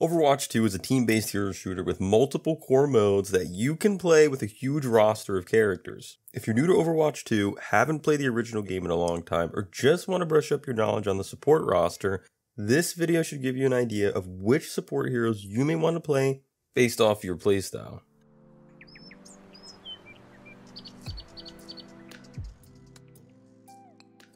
Overwatch 2 is a team-based hero shooter with multiple core modes that you can play with a huge roster of characters. If you're new to Overwatch 2, haven't played the original game in a long time, or just want to brush up your knowledge on the support roster, this video should give you an idea of which support heroes you may want to play based off your playstyle.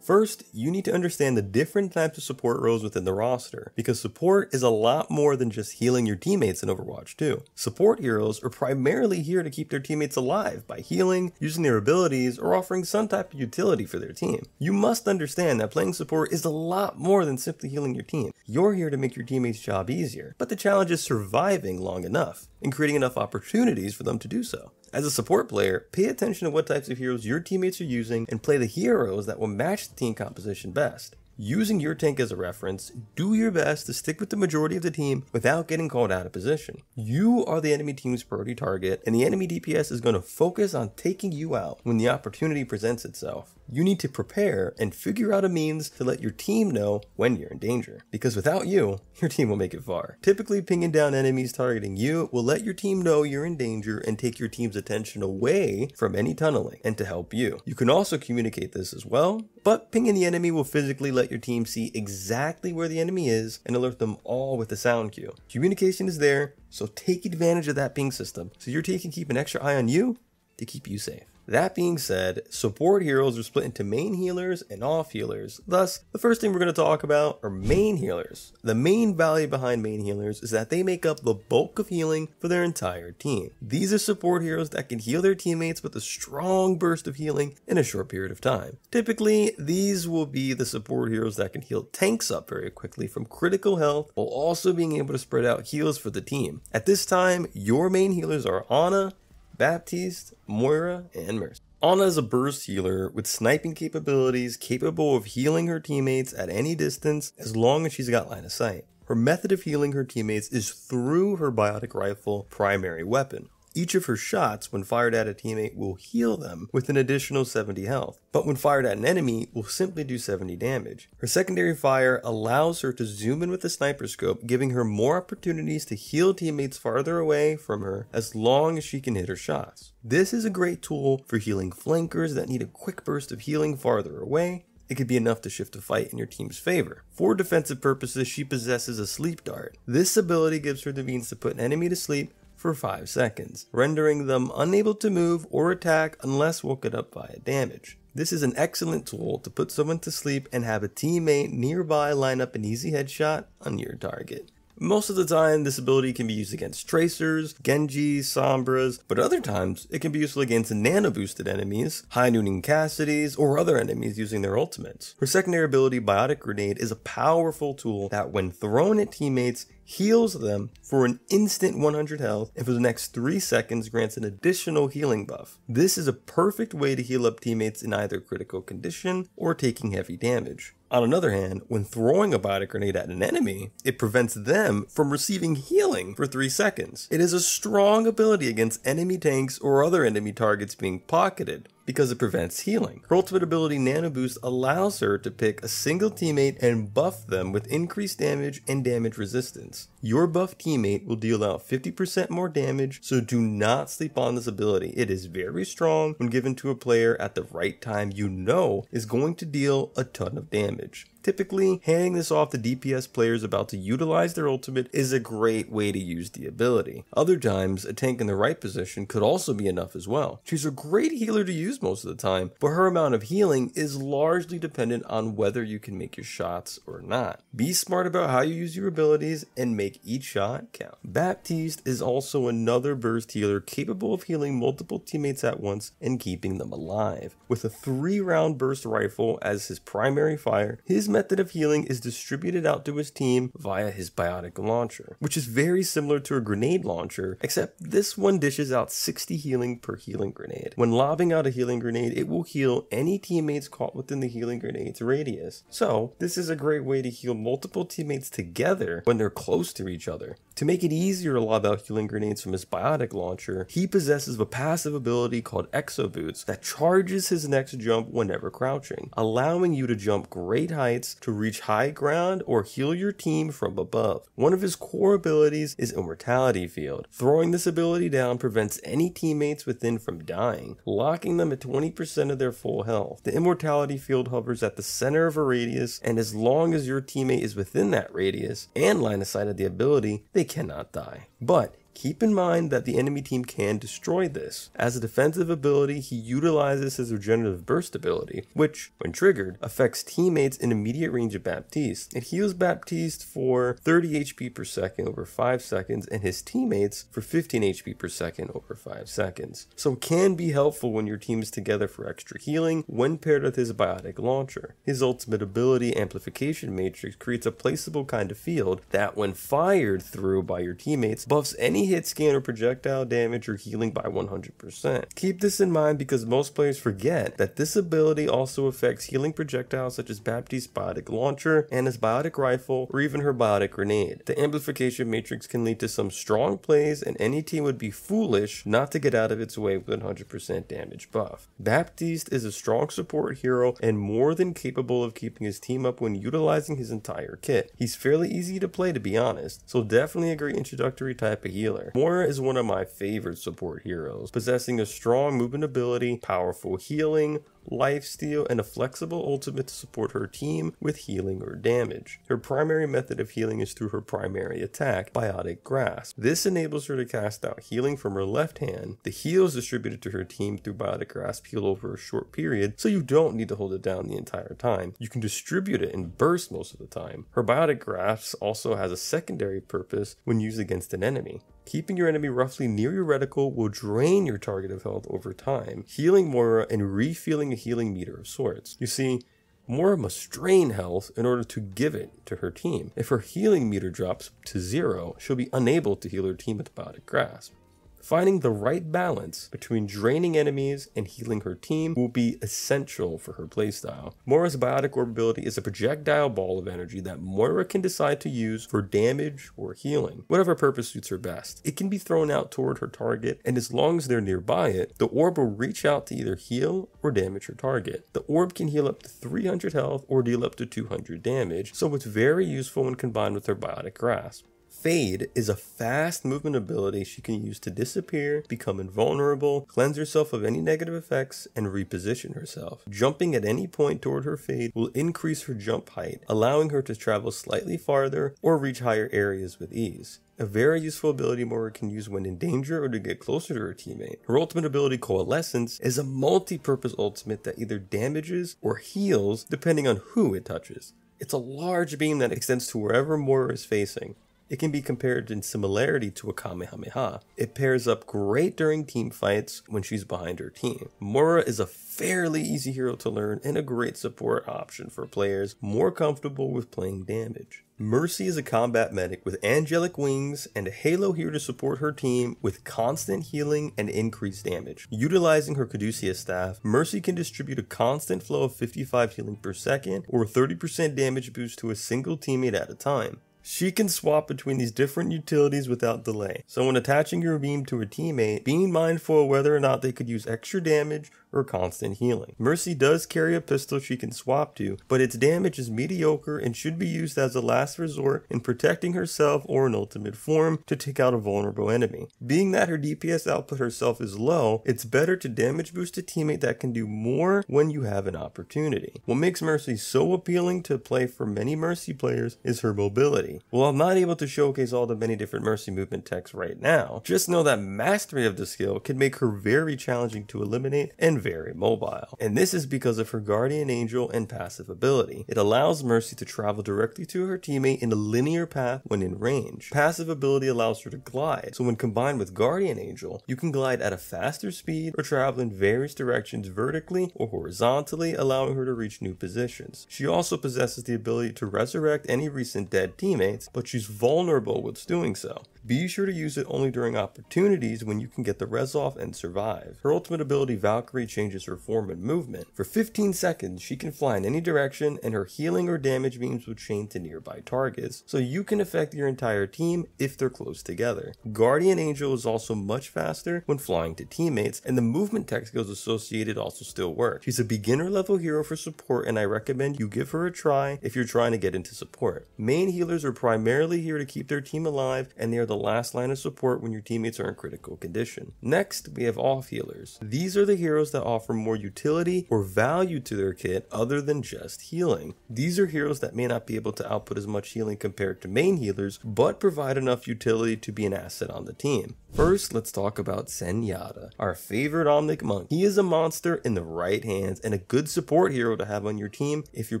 First, you need to understand the different types of support roles within the roster, because support is a lot more than just healing your teammates in Overwatch 2. Support heroes are primarily here to keep their teammates alive by healing, using their abilities, or offering some type of utility for their team. You must understand that playing support is a lot more than simply healing your team. You're here to make your teammates' job easier, but the challenge is surviving long enough and creating enough opportunities for them to do so. As a support player, pay attention to what types of heroes your teammates are using and play the heroes that will match the team composition best. Using your tank as a reference, do your best to stick with the majority of the team without getting called out of position. You are the enemy team's priority target, and the enemy DPS is going to focus on taking you out when the opportunity presents itself. You need to prepare and figure out a means to let your team know when you're in danger, because without you, your team will make it far. Typically, pinging down enemies targeting you will let your team know you're in danger and take your team's attention away from any tunneling and to help you. You can also communicate this as well, but pinging the enemy will physically let your team see exactly where the enemy is and alert them all with the sound cue. Communication is there, so take advantage of that ping system so your team can keep an extra eye on you to keep you safe. That being said, support heroes are split into main healers and off healers. Thus, the first thing we're going to talk about are main healers. The main value behind main healers is that they make up the bulk of healing for their entire team. These are support heroes that can heal their teammates with a strong burst of healing in a short period of time. Typically, these will be the support heroes that can heal tanks up very quickly from critical health while also being able to spread out heals for the team. At this time, your main healers are Ana, Baptiste, Moira, and Mercy. Ana is a burst healer with sniping capabilities, capable of healing her teammates at any distance as long as she's got line of sight. Her method of healing her teammates is through her biotic rifle primary weapon. Each of her shots, when fired at a teammate, will heal them with an additional 70 health, but when fired at an enemy, will simply do 70 damage. Her secondary fire allows her to zoom in with the sniper scope, giving her more opportunities to heal teammates farther away from her as long as she can hit her shots. This is a great tool for healing flankers that need a quick burst of healing farther away. It could be enough to shift a fight in your team's favor. For defensive purposes, she possesses a sleep dart. This ability gives her the means to put an enemy to sleep for 5 seconds, rendering them unable to move or attack unless woken up by a damage. This is an excellent tool to put someone to sleep and have a teammate nearby line up an easy headshot on your target. Most of the time, this ability can be used against Tracers, Genji, Sombras, but other times, it can be useful against nano-boosted enemies, high-nooning Cassidys, or other enemies using their ultimates. Her secondary ability, Biotic Grenade, is a powerful tool that, when thrown at teammates, heals them for an instant 100 health, and for the next 3 seconds grants an additional healing buff. This is a perfect way to heal up teammates in either critical condition or taking heavy damage. On another hand, when throwing a biotic grenade at an enemy, it prevents them from receiving healing for 3 seconds. It is a strong ability against enemy tanks or other enemy targets being pocketed, because it prevents healing. Her ultimate ability Nano Boost allows her to pick a single teammate and buff them with increased damage and damage resistance. Your buff teammate will deal out 50% more damage, so do not sleep on this ability. It is very strong when given to a player at the right time you know is going to deal a ton of damage. Typically, handing this off to DPS players about to utilize their ultimate is a great way to use the ability. Other times, a tank in the right position could also be enough as well. She's a great healer to use most of the time, but her amount of healing is largely dependent on whether you can make your shots or not. Be smart about how you use your abilities and make each shot count. Baptiste is also another burst healer capable of healing multiple teammates at once and keeping them alive. With a 3-round burst rifle as his primary fire, his method of healing is distributed out to his team via his biotic launcher, which is very similar to a grenade launcher, except this one dishes out 60 healing per healing grenade. When lobbing out a healing grenade, it will heal any teammates caught within the healing grenade's radius. So this is a great way to heal multiple teammates together when they're close to each other. To make it easier to lob out healing grenades from his biotic launcher, he possesses a passive ability called Exo Boots that charges his next jump whenever crouching, allowing you to jump great heights points to reach high ground or heal your team from above. One of his core abilities is Immortality Field. Throwing this ability down prevents any teammates within from dying, locking them at 20% of their full health. The Immortality Field hovers at the center of a radius, and as long as your teammate is within that radius and line of sight of the ability, they cannot die. But keep in mind that the enemy team can destroy this. As a defensive ability, he utilizes his Regenerative Burst ability, which, when triggered, affects teammates in immediate range of Baptiste. It heals Baptiste for 30 HP per second over 5 seconds and his teammates for 15 HP per second over 5 seconds. So it can be helpful when your team is together for extra healing when paired with his Biotic Launcher. His ultimate ability, Amplification Matrix, creates a placeable kind of field that, when fired through by your teammates, buffs any hit, scan, or projectile damage or healing by 100%. Keep this in mind because most players forget that this ability also affects healing projectiles such as Baptiste's Biotic Launcher, Anna's Biotic Rifle, or even her Biotic Grenade. The Amplification Matrix can lead to some strong plays, and any team would be foolish not to get out of its way with 100% damage buff. Baptiste is a strong support hero and more than capable of keeping his team up when utilizing his entire kit. He's fairly easy to play, to be honest, so definitely a great introductory type of healer. Moira is one of my favorite support heroes, possessing a strong movement ability, powerful healing, lifesteal, and a flexible ultimate to support her team with healing or damage. Her primary method of healing is through her primary attack, Biotic Grasp. This enables her to cast out healing from her left hand. The heals distributed to her team through Biotic Grasp heal over a short period, so you don't need to hold it down the entire time. You can distribute it in bursts most of the time. Her Biotic Grasp also has a secondary purpose when used against an enemy. Keeping your enemy roughly near your reticle will drain your target of health over time, healing Moira and refilling a healing meter of sorts. You see, Moira must drain health in order to give it to her team. If her healing meter drops to 0, she'll be unable to heal her team with Biotic Grasp. Finding the right balance between draining enemies and healing her team will be essential for her playstyle. Moira's Biotic Orb ability is a projectile ball of energy that Moira can decide to use for damage or healing, whatever purpose suits her best. It can be thrown out toward her target, and as long as they're nearby it, the orb will reach out to either heal or damage her target. The orb can heal up to 300 health or deal up to 200 damage, so it's very useful when combined with her Biotic Grasp. Fade is a fast movement ability she can use to disappear, become invulnerable, cleanse herself of any negative effects, and reposition herself. Jumping at any point toward her fade will increase her jump height, allowing her to travel slightly farther or reach higher areas with ease. A very useful ability Moira can use when in danger or to get closer to her teammate. Her ultimate ability, Coalescence, is a multi-purpose ultimate that either damages or heals depending on who it touches. It's a large beam that extends to wherever Moira is facing. It can be compared in similarity to a Kamehameha. It pairs up great during team fights when she's behind her team. Moira is a fairly easy hero to learn and a great support option for players more comfortable with playing damage. Mercy is a combat medic with angelic wings and a halo here to support her team with constant healing and increased damage. Utilizing her Caduceus staff, Mercy can distribute a constant flow of 55 healing per second or 30% damage boost to a single teammate at a time. She can swap between these different utilities without delay, so when attaching your beam to a teammate, being mindful of whether or not they could use extra damage or constant healing. Mercy does carry a pistol she can swap to, but its damage is mediocre and should be used as a last resort in protecting herself or an ultimate form to take out a vulnerable enemy. Being that her DPS output herself is low, it's better to damage boost a teammate that can do more when you have an opportunity. What makes Mercy so appealing to play for many Mercy players is her mobility. While I'm not able to showcase all the many different Mercy movement techs right now, just know that mastery of the skill can make her very challenging to eliminate and very mobile. And this is because of her Guardian Angel and passive ability. It allows Mercy to travel directly to her teammate in a linear path when in range. Passive ability allows her to glide, so when combined with Guardian Angel, you can glide at a faster speed or travel in various directions vertically or horizontally, allowing her to reach new positions. She also possesses the ability to resurrect any recent dead teammate, but she's vulnerable with doing so. Be sure to use it only during opportunities when you can get the res off and survive. Her ultimate ability, Valkyrie changes her form and movement. For 15 seconds, she can fly in any direction, and her healing or damage beams will chain to nearby targets, so you can affect your entire team if they're close together. Guardian Angel is also much faster when flying to teammates, and the movement tech skills associated also still work. She's a beginner level hero for support, and I recommend you give her a try if you're trying to get into support. Main healers are primarily here to keep their team alive, and they are the last line of support when your teammates are in critical condition. Next, we have off healers. These are the heroes that offer more utility or value to their kit other than just healing. These are heroes that may not be able to output as much healing compared to main healers, but provide enough utility to be an asset on the team. First, let's talk about Zenyatta, our favorite Omnic monk. He is a monster in the right hands and a good support hero to have on your team if you're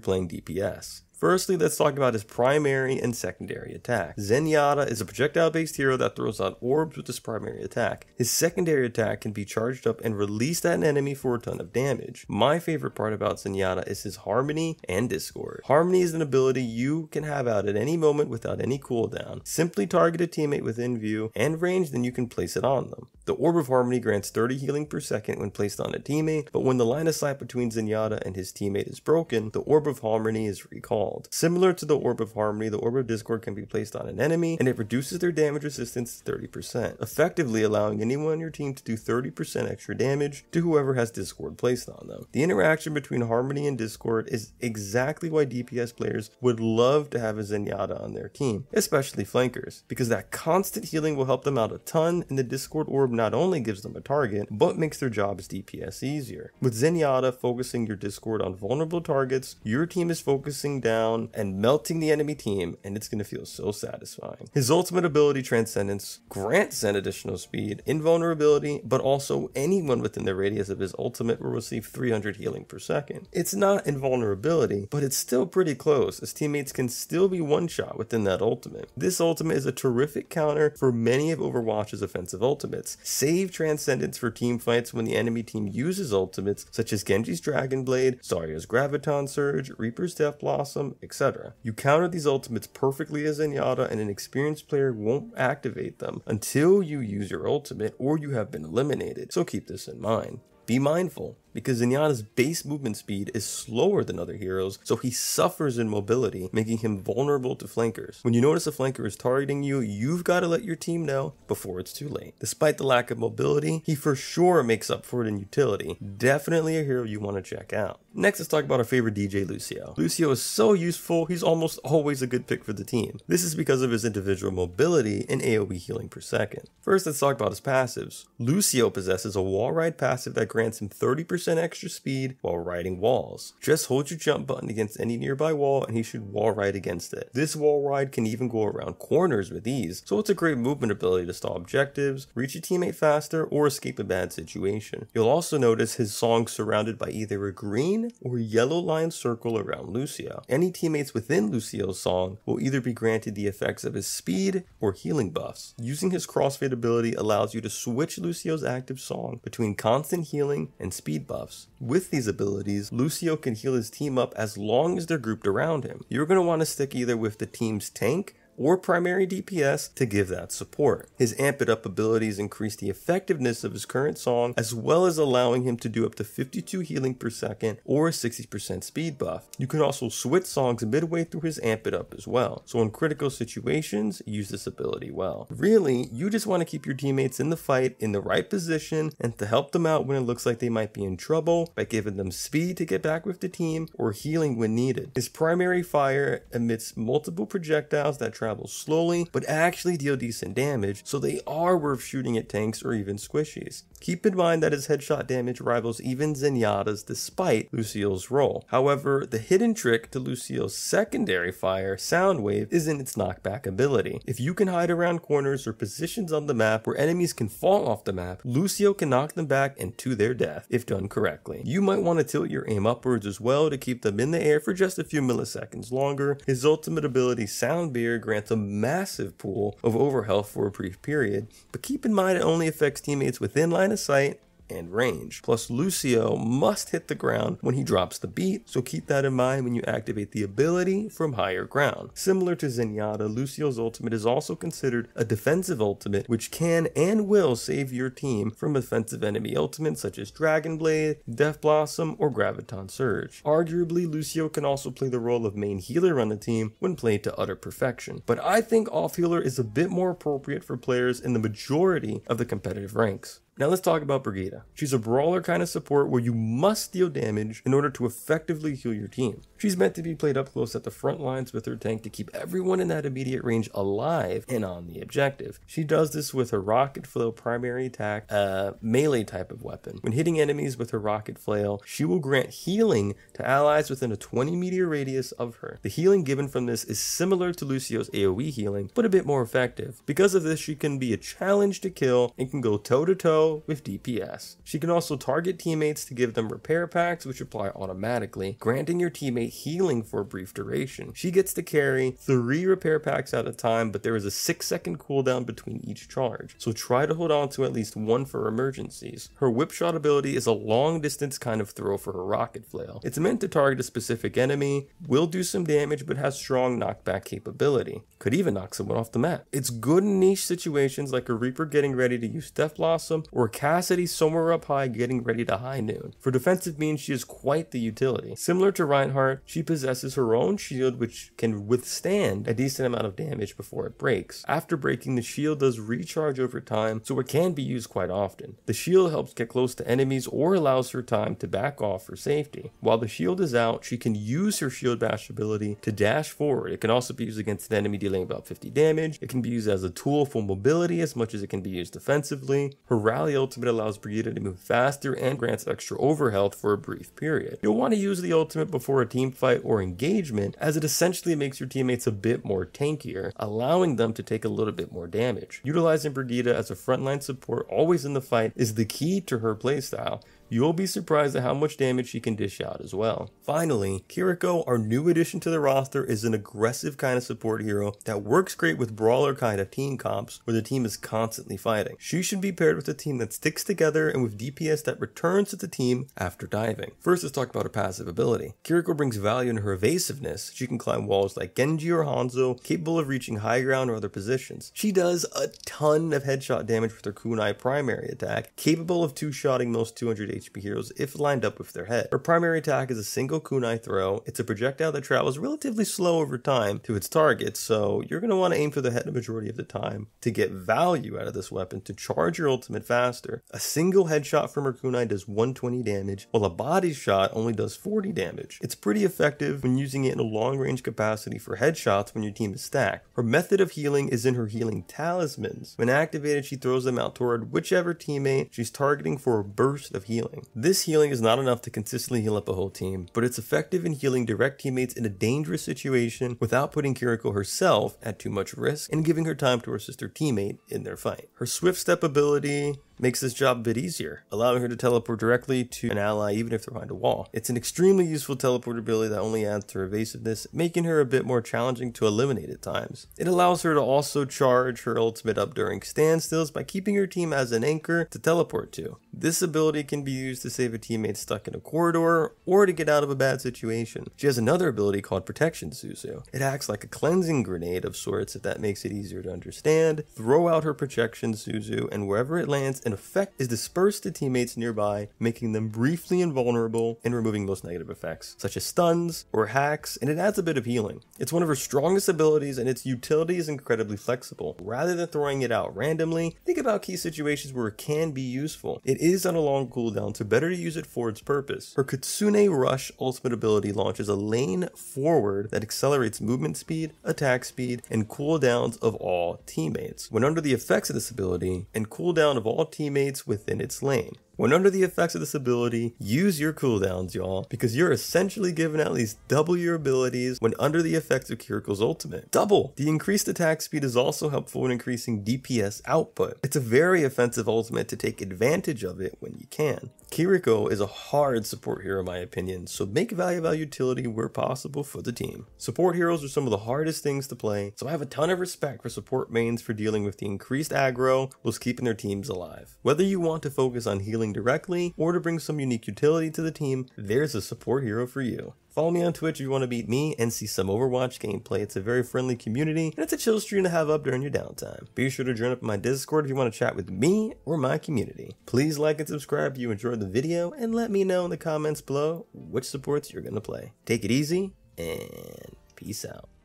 playing DPS. Firstly, let's talk about his primary and secondary attack. Zenyatta is a projectile-based hero that throws out orbs with his primary attack. His secondary attack can be charged up and released at an enemy for a ton of damage. My favorite part about Zenyatta is his Harmony and Discord. Harmony is an ability you can have out at any moment without any cooldown. Simply target a teammate within view and range, then you can place it on them. The Orb of Harmony grants 30 healing per second when placed on a teammate, but when the line of sight between Zenyatta and his teammate is broken, the Orb of Harmony is recalled. Similar to the Orb of Harmony, the Orb of Discord can be placed on an enemy, and it reduces their damage resistance to 30%, effectively allowing anyone on your team to do 30% extra damage to whoever has Discord placed on them. The interaction between Harmony and Discord is exactly why DPS players would love to have a Zenyatta on their team, especially flankers, because that constant healing will help them out a ton, and the Discord Orb not only gives them a target, but makes their job as DPS easier. With Zenyatta focusing your Discord on vulnerable targets, your team is focusing down and melting the enemy team, and it's going to feel so satisfying. His ultimate ability, Transcendence, grants Zen additional speed, invulnerability, but also anyone within the radius of his ultimate will receive 300 healing per second. It's not invulnerability, but it's still pretty close, as teammates can still be one-shot within that ultimate. This ultimate is a terrific counter for many of Overwatch's offensive ultimates. Save Transcendence for team fights when the enemy team uses ultimates such as Genji's Dragon Blade, Zarya's Graviton Surge, Reaper's Death Blossom, etc. You counter these ultimates perfectly as Zenyatta, and an experienced player won't activate them until you use your ultimate or you have been eliminated, so keep this in mind. Be mindful, because Zenyatta's base movement speed is slower than other heroes, so he suffers in mobility, making him vulnerable to flankers. When you notice a flanker is targeting you, you've got to let your team know before it's too late. Despite the lack of mobility, he for sure makes up for it in utility. Definitely a hero you want to check out. Next, let's talk about our favorite DJ, Lucio. Lucio is so useful, he's almost always a good pick for the team. This is because of his individual mobility and AoE healing per second. First, let's talk about his passives. Lucio possesses a wall ride passive that grants him 30% extra speed while riding walls. Just hold your jump button against any nearby wall and he should wall ride against it. This wall ride can even go around corners with ease, so it's a great movement ability to stall objectives, reach a teammate faster, or escape a bad situation. You'll also notice his song surrounded by either a green or yellow line circle around Lucio. Any teammates within Lucio's song will either be granted the effects of his speed or healing buffs. Using his crossfade ability allows you to switch Lucio's active song between constant healing and speed buffs. With these abilities, Lucio can heal his team up as long as they're grouped around him. You're going to want to stick either with the team's tank or primary DPS to give that support. His amp it up abilities increase the effectiveness of his current song, as well as allowing him to do up to 52 healing per second or a 60% speed buff. You can also switch songs midway through his amp it up as well, so in critical situations, use this ability well. Really, you just want to keep your teammates in the fight in the right position and to help them out when it looks like they might be in trouble by giving them speed to get back with the team or healing when needed. His primary fire emits multiple projectiles that travel slowly, but actually deal decent damage, so they are worth shooting at tanks or even squishies. Keep in mind that his headshot damage rivals even Zenyatta's despite Lucio's role. However, the hidden trick to Lucio's secondary fire, Soundwave, is in its knockback ability. If you can hide around corners or positions on the map where enemies can fall off the map, Lucio can knock them back and to their death, if done correctly. You might want to tilt your aim upwards as well to keep them in the air for just a few milliseconds longer. His ultimate ability, Soundbeer, grants a massive pool of overhealth for a brief period, but keep in mind it only affects teammates within line of sight and range. Plus, Lucio must hit the ground when he drops the beat, so keep that in mind when you activate the ability from higher ground. Similar to Zenyatta, Lucio's ultimate is also considered a defensive ultimate, which can and will save your team from offensive enemy ultimates such as Dragon Blade, Death Blossom, or Graviton Surge. Arguably, Lucio can also play the role of main healer on the team when played to utter perfection, but I think off healer is a bit more appropriate for players in the majority of the competitive ranks. Now let's talk about Brigitte. She's a brawler kind of support where you must deal damage in order to effectively heal your team. She's meant to be played up close at the front lines with her tank to keep everyone in that immediate range alive and on the objective. She does this with her rocket flail primary attack, a melee type of weapon. When hitting enemies with her rocket flail, she will grant healing to allies within a 20-meter radius of her. The healing given from this is similar to Lucio's AoE healing, but a bit more effective. Because of this, she can be a challenge to kill and can go toe-to-toe with DPS. She can also target teammates to give them repair packs, which apply automatically, granting your teammate healing for a brief duration. She gets to carry 3 repair packs at a time, but there is a 6-second cooldown between each charge, so try to hold on to at least one for emergencies. Her whipshot ability is a long distance kind of throw for her rocket flail. It's meant to target a specific enemy, will do some damage, but has strong knockback capability. Could even knock someone off the map. It's good in niche situations like a Reaper getting ready to use Death Blossom, or Cassidy somewhere up high getting ready to high noon. For defensive means, she is quite the utility. Similar to Reinhardt, she possesses her own shield, which can withstand a decent amount of damage before it breaks. After breaking, the shield does recharge over time, so it can be used quite often. The shield helps get close to enemies or allows her time to back off for safety. While the shield is out, she can use her shield bash ability to dash forward. It can also be used against an enemy dealing about 50 damage. It can be used as a tool for mobility as much as it can be used defensively. Her Rally ultimate allows Brigitte to move faster and grants extra overhealth for a brief period. You'll want to use the ultimate before a team fight or engagement, as it essentially makes your teammates a bit more tankier, allowing them to take a little bit more damage. Utilizing Brigitte as a frontline support always in the fight is the key to her playstyle. You'll be surprised at how much damage she can dish out as well. Finally, Kiriko, our new addition to the roster, is an aggressive kind of support hero that works great with brawler kind of team comps where the team is constantly fighting. She should be paired with a team that sticks together and with DPS that returns to the team after diving. First, let's talk about her passive ability. Kiriko brings value in her evasiveness. She can climb walls like Genji or Hanzo, capable of reaching high ground or other positions. She does a ton of headshot damage with her kunai primary attack, capable of two-shotting most 200 HP heroes if lined up with their head. Her primary attack is a single kunai throw. It's a projectile that travels relatively slow over time to its target, so you're going to want to aim for the head the majority of the time to get value out of this weapon to charge your ultimate faster. A single headshot from her kunai does 120 damage, while a body shot only does 40 damage. It's pretty effective when using it in a long-range capacity for headshots when your team is stacked. Her method of healing is in her healing talismans. When activated, she throws them out toward whichever teammate she's targeting for a burst of healing. This healing is not enough to consistently heal up a whole team, but it's effective in healing direct teammates in a dangerous situation without putting Kiriko herself at too much risk and giving her time to assist her teammate in their fight. Her swift step ability makes this job a bit easier, allowing her to teleport directly to an ally even if they're behind a wall. It's an extremely useful teleport ability that only adds to her evasiveness, making her a bit more challenging to eliminate at times. It allows her to also charge her ultimate up during standstills by keeping her team as an anchor to teleport to. This ability can be used to save a teammate stuck in a corridor or to get out of a bad situation. She has another ability called Protection Suzu. It acts like a cleansing grenade of sorts, if that makes it easier to understand. Throw out her Protection Suzu, and wherever it lands, an effect is dispersed to teammates nearby, making them briefly invulnerable and removing most negative effects, such as stuns or hacks, and it adds a bit of healing. It's one of her strongest abilities, and its utility is incredibly flexible. Rather than throwing it out randomly, think about key situations where it can be useful. It is on a long cooldown, so better to use it for its purpose. Her Kitsune Rush ultimate ability launches a lane forward that accelerates movement speed, attack speed, and cooldowns of all teammates. When under the effects of this ability, and cooldown of all teammates within its lane. When under the effects of this ability, use your cooldowns, y'all, because you're essentially given at least double your abilities when under the effects of Kiriko's ultimate. Double! The increased attack speed is also helpful in increasing DPS output. It's a very offensive ultimate to take advantage of it when you can. Kiriko is a hard support hero in my opinion, so make value out of utility where possible for the team. Support heroes are some of the hardest things to play, so I have a ton of respect for support mains for dealing with the increased aggro whilst keeping their teams alive. Whether you want to focus on healing healing directly, or to bring some unique utility to the team, there's a support hero for you. Follow me on Twitch if you want to beat me and see some Overwatch gameplay. It's a very friendly community, and it's a chill stream to have up during your downtime. Be sure to join up in my Discord if you want to chat with me or my community. Please like and subscribe if you enjoyed the video, and let me know in the comments below which supports you're going to play. Take it easy, and peace out.